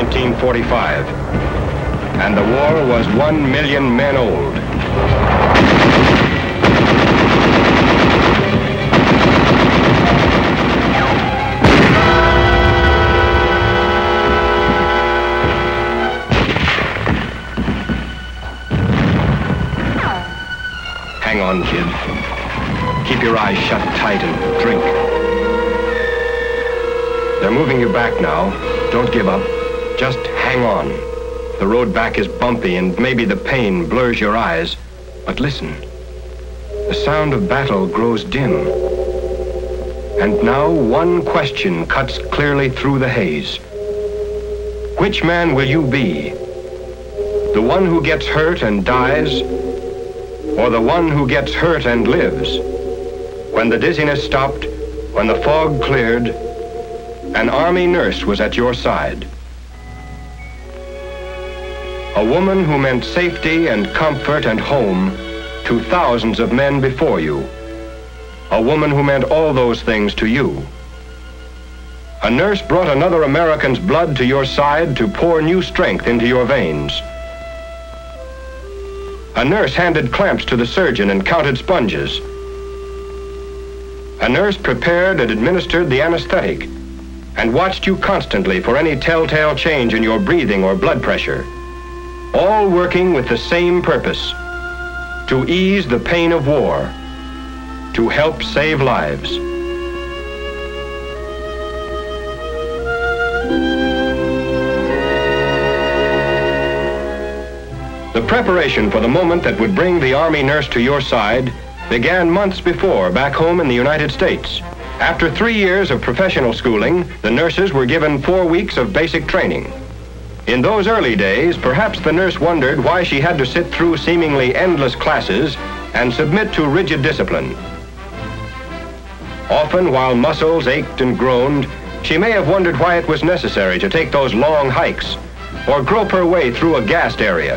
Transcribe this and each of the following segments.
1945, and the war was 1 million men old. Hang on, kid. Keep your eyes shut tight and drink. They're moving you back now. Don't give up. Just hang on. The road back is bumpy and maybe the pain blurs your eyes. But listen. The sound of battle grows dim. And now one question cuts clearly through the haze. Which man will you be? The one who gets hurt and dies, or the one who gets hurt and lives? When the dizziness stopped, when the fog cleared, an army nurse was at your side. A woman who meant safety and comfort and home to thousands of men before you. A woman who meant all those things to you. A nurse brought another American's blood to your side to pour new strength into your veins. A nurse handed clamps to the surgeon and counted sponges. A nurse prepared and administered the anesthetic and watched you constantly for any telltale change in your breathing or blood pressure, all working with the same purpose: to ease the pain of war, to help save lives. The preparation for the moment that would bring the army nurse to your side began months before back home in the United States. After 3 years of professional schooling, the nurses were given 4 weeks of basic training. In those early days, perhaps the nurse wondered why she had to sit through seemingly endless classes and submit to rigid discipline. Often, while muscles ached and groaned, she may have wondered why it was necessary to take those long hikes or grope her way through a gassed area.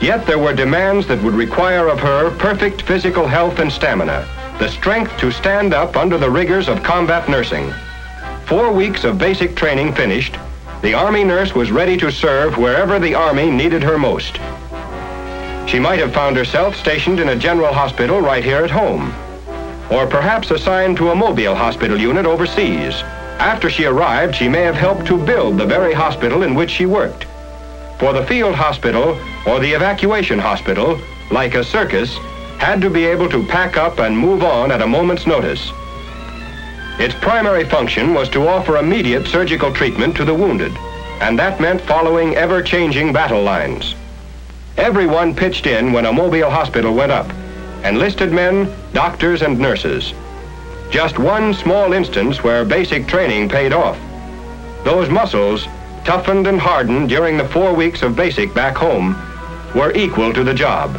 Yet there were demands that would require of her perfect physical health and stamina, the strength to stand up under the rigors of combat nursing. 4 weeks of basic training finished, the army nurse was ready to serve wherever the army needed her most. She might have found herself stationed in a general hospital right here at home, or perhaps assigned to a mobile hospital unit overseas. After she arrived, she may have helped to build the very hospital in which she worked. For the field hospital or the evacuation hospital, like a circus, had to be able to pack up and move on at a moment's notice. Its primary function was to offer immediate surgical treatment to the wounded, and that meant following ever-changing battle lines. Everyone pitched in when a mobile hospital went up: enlisted men, doctors, and nurses. Just one small instance where basic training paid off. Those muscles, toughened and hardened during the 4 weeks of basic back home, were equal to the job.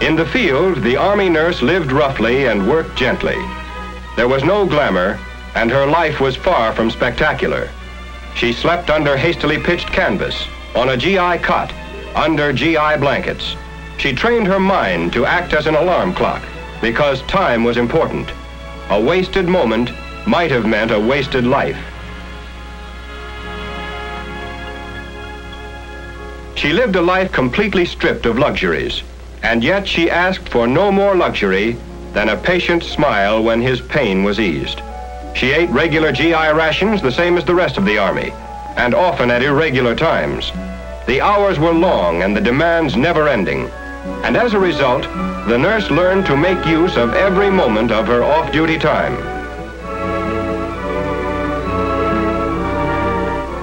In the field, the army nurse lived roughly and worked gently. There was no glamour, and her life was far from spectacular. She slept under hastily pitched canvas, on a GI cot, under GI blankets. She trained her mind to act as an alarm clock, because time was important. A wasted moment might have meant a wasted life. She lived a life completely stripped of luxuries, and yet she asked for no more luxury than a patient's smile when his pain was eased. She ate regular GI rations the same as the rest of the army, and often at irregular times. The hours were long and the demands never ending, and as a result, the nurse learned to make use of every moment of her off-duty time.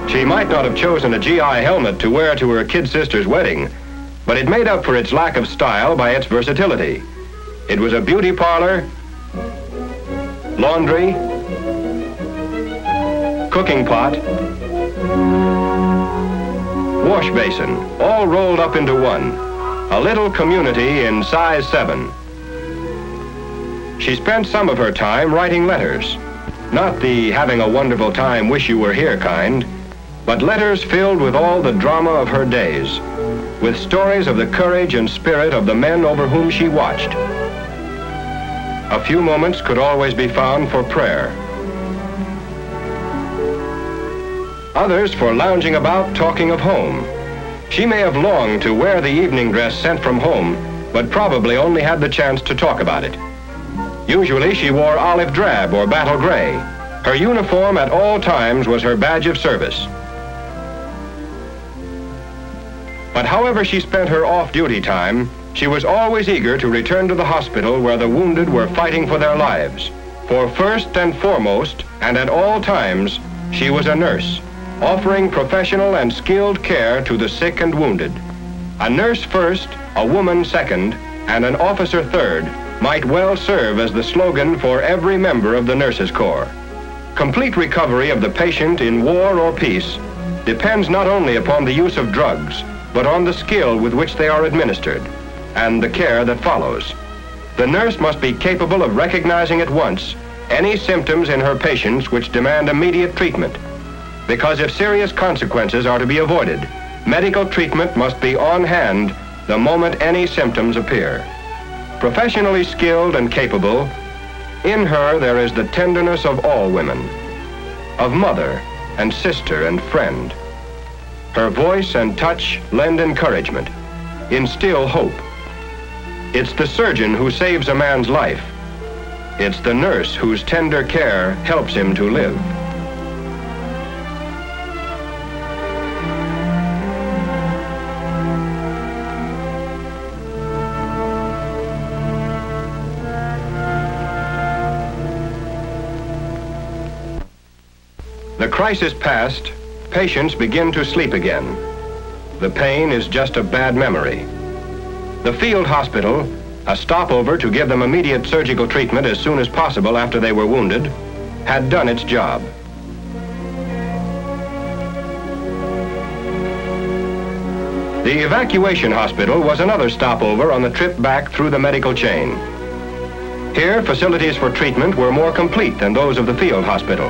She might not have chosen a GI helmet to wear to her kid sister's wedding, but it made up for its lack of style by its versatility. It was a beauty parlor, laundry, cooking pot, wash basin, all rolled up into one, a little community in size 7. She spent some of her time writing letters, not the having a wonderful time, wish you were here kind, but letters filled with all the drama of her days, with stories of the courage and spirit of the men over whom she watched. A few moments could always be found for prayer. others for lounging about talking of home. She may have longed to wear the evening dress sent from home, but probably only had the chance to talk about it. Usually she wore olive drab or battle gray. Her uniform at all times was her badge of service. But however she spent her off-duty time, she was always eager to return to the hospital where the wounded were fighting for their lives. For first and foremost, and at all times, she was a nurse, offering professional and skilled care to the sick and wounded. A nurse first, a woman second, and an officer third might well serve as the slogan for every member of the Nurses Corps. Complete recovery of the patient in war or peace depends not only upon the use of drugs, but on the skill with which they are administered and the care that follows. The nurse must be capable of recognizing at once any symptoms in her patients which demand immediate treatment, because if serious consequences are to be avoided, medical treatment must be on hand the moment any symptoms appear. Professionally skilled and capable, in her there is the tenderness of all women, of mother and sister and friend. Her voice and touch lend encouragement, instill hope. It's the surgeon who saves a man's life. It's the nurse whose tender care helps him to live. The crisis passed, patients begin to sleep again. The pain is just a bad memory. The field hospital, a stopover to give them immediate surgical treatment as soon as possible after they were wounded, had done its job. The evacuation hospital was another stopover on the trip back through the medical chain. Here, facilities for treatment were more complete than those of the field hospital.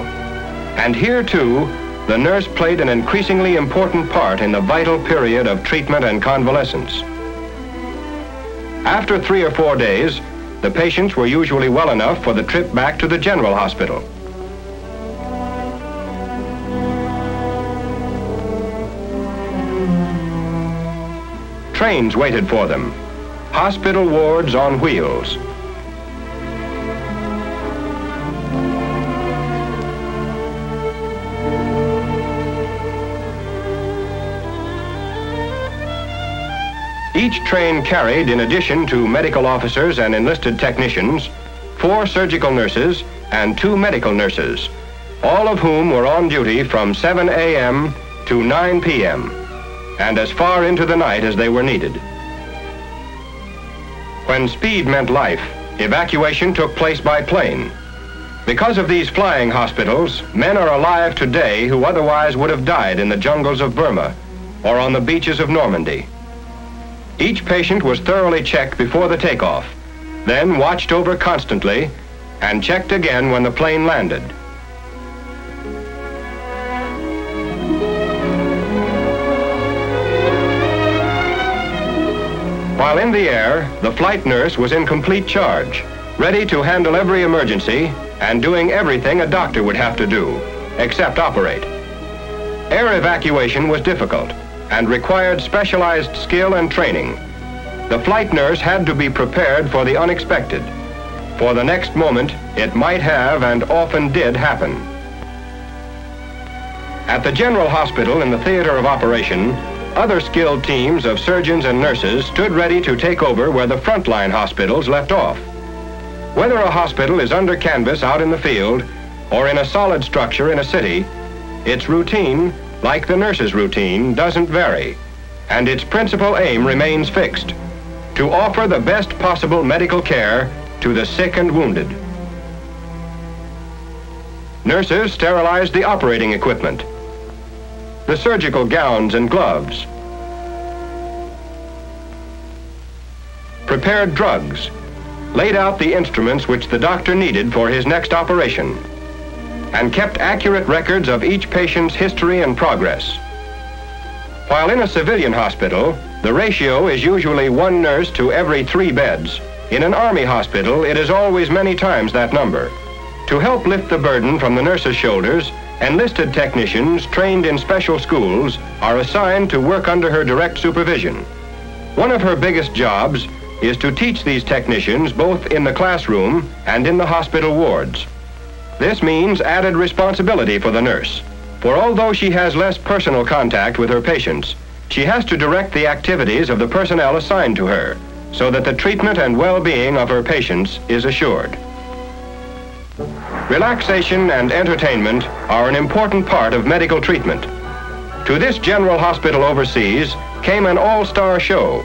And here, too, the nurse played an increasingly important part in the vital period of treatment and convalescence. After 3 or 4 days, the patients were usually well enough for the trip back to the general hospital. Trains waited for them, hospital wards on wheels. Each train carried, in addition to medical officers and enlisted technicians, 4 surgical nurses and 2 medical nurses, all of whom were on duty from 7 a.m. to 9 p.m. and as far into the night as they were needed. When speed meant life, evacuation took place by plane. Because of these flying hospitals, men are alive today who otherwise would have died in the jungles of Burma or on the beaches of Normandy. Each patient was thoroughly checked before the takeoff, then watched over constantly and checked again when the plane landed. While in the air, the flight nurse was in complete charge, ready to handle every emergency and doing everything a doctor would have to do, except operate. Air evacuation was difficult and required specialized skill and training. The flight nurse had to be prepared for the unexpected. For the next moment, it might have and often did happen. At the General Hospital in the theater of operation, other skilled teams of surgeons and nurses stood ready to take over where the frontline hospitals left off. Whether a hospital is under canvas out in the field or in a solid structure in a city, its routine, like the nurse's routine, doesn't vary, and its principal aim remains fixed: to offer the best possible medical care to the sick and wounded. Nurses sterilized the operating equipment, the surgical gowns and gloves, prepared drugs, laid out the instruments which the doctor needed for his next operation, and kept accurate records of each patient's history and progress. While in a civilian hospital, the ratio is usually 1 nurse to every 3 beds. In an army hospital, it is always many times that number. To help lift the burden from the nurse's shoulders, Enlisted technicians trained in special schools are assigned to work under her direct supervision. One of her biggest jobs is to teach these technicians both in the classroom and in the hospital wards. This means added responsibility for the nurse, for although she has less personal contact with her patients, she has to direct the activities of the personnel assigned to her so that the treatment and well-being of her patients is assured. Relaxation and entertainment are an important part of medical treatment. To this general hospital overseas came an all-star show,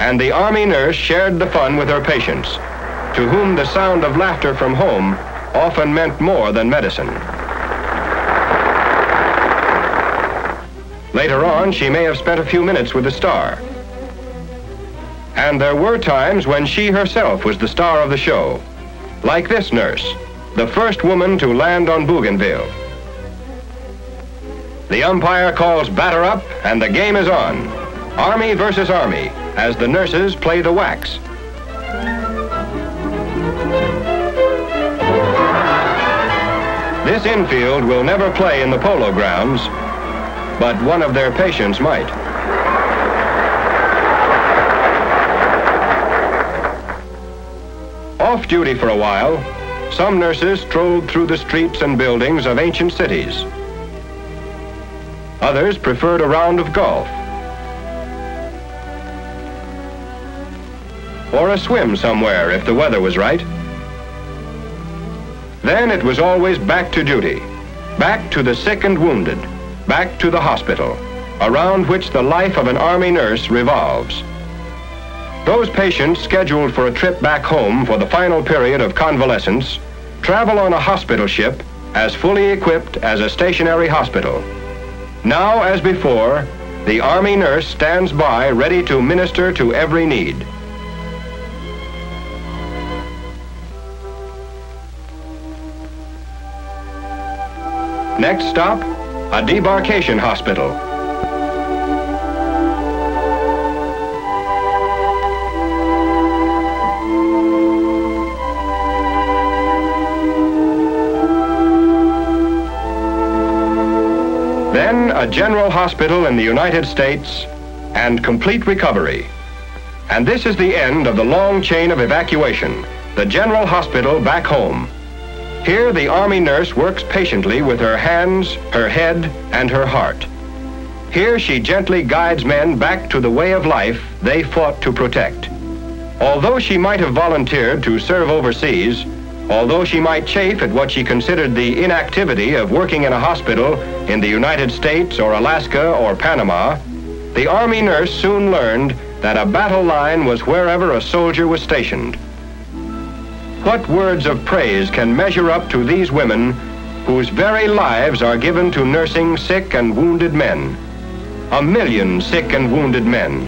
and the Army nurse shared the fun with her patients, to whom the sound of laughter from home often meant more than medicine. Later on, she may have spent a few minutes with the star. And there were times when she herself was the star of the show, like this nurse, the first woman to land on Bougainville. The umpire calls batter up and the game is on. Army versus Army, as the nurses play the wax. This infield will never play in the polo grounds, but one of their patients might. Off duty for a while, some nurses strolled through the streets and buildings of ancient cities. Others preferred a round of golf or a swim somewhere if the weather was right. Then it was always back to duty, back to the sick and wounded, back to the hospital, around which the life of an Army nurse revolves. Those patients scheduled for a trip back home for the final period of convalescence travel on a hospital ship as fully equipped as a stationary hospital. Now, as before, the Army nurse stands by ready to minister to every need. Next stop, a debarkation hospital. Then a general hospital in the United States and complete recovery. And this is the end of the long chain of evacuation, the general hospital back home. Here, the Army nurse works patiently with her hands, her head, and her heart. Here, she gently guides men back to the way of life they fought to protect. Although she might have volunteered to serve overseas, although she might chafe at what she considered the inactivity of working in a hospital in the United States or Alaska or Panama, the Army nurse soon learned that a battle line was wherever a soldier was stationed. What words of praise can measure up to these women whose very lives are given to nursing sick and wounded men? 1 million sick and wounded men,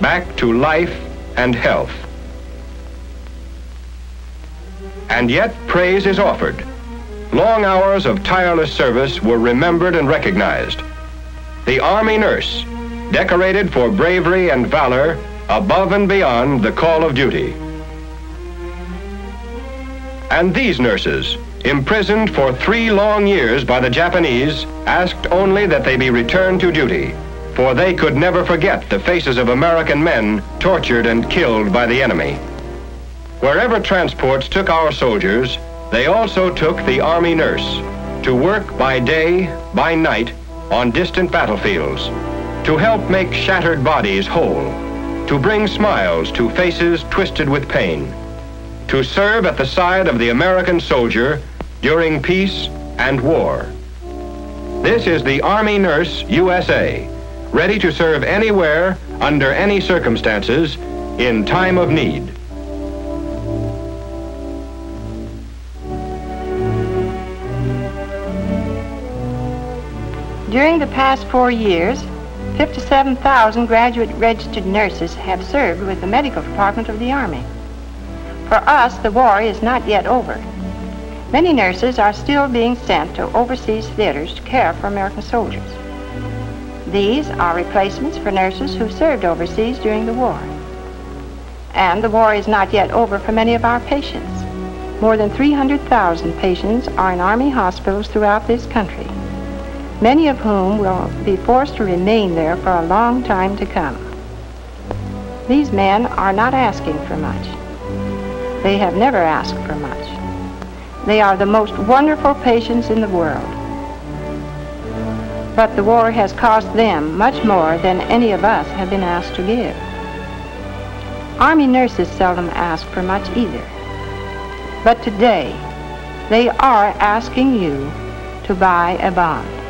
back to life and health. And yet praise is offered. Long hours of tireless service were remembered and recognized. The Army nurse, decorated for bravery and valor above and beyond the call of duty. And these nurses, imprisoned for 3 long years by the Japanese, asked only that they be returned to duty, for they could never forget the faces of American men tortured and killed by the enemy. Wherever transports took our soldiers, they also took the Army nurse to work by day, by night, on distant battlefields, to help make shattered bodies whole, to bring smiles to faces twisted with pain, to serve at the side of the American soldier during peace and war. This is the Army Nurse USA, ready to serve anywhere, under any circumstances, in time of need. During the past 4 years, 57,000 graduate registered nurses have served with the Medical Department of the Army. For us, the war is not yet over. Many nurses are still being sent to overseas theaters to care for American soldiers. These are replacements for nurses who served overseas during the war. And the war is not yet over for many of our patients. More than 300,000 patients are in Army hospitals throughout this country, many of whom will be forced to remain there for a long time to come. These men are not asking for much. They have never asked for much. They are the most wonderful patients in the world. But the war has cost them much more than any of us have been asked to give. Army nurses seldom ask for much either. But today, they are asking you to buy a bond.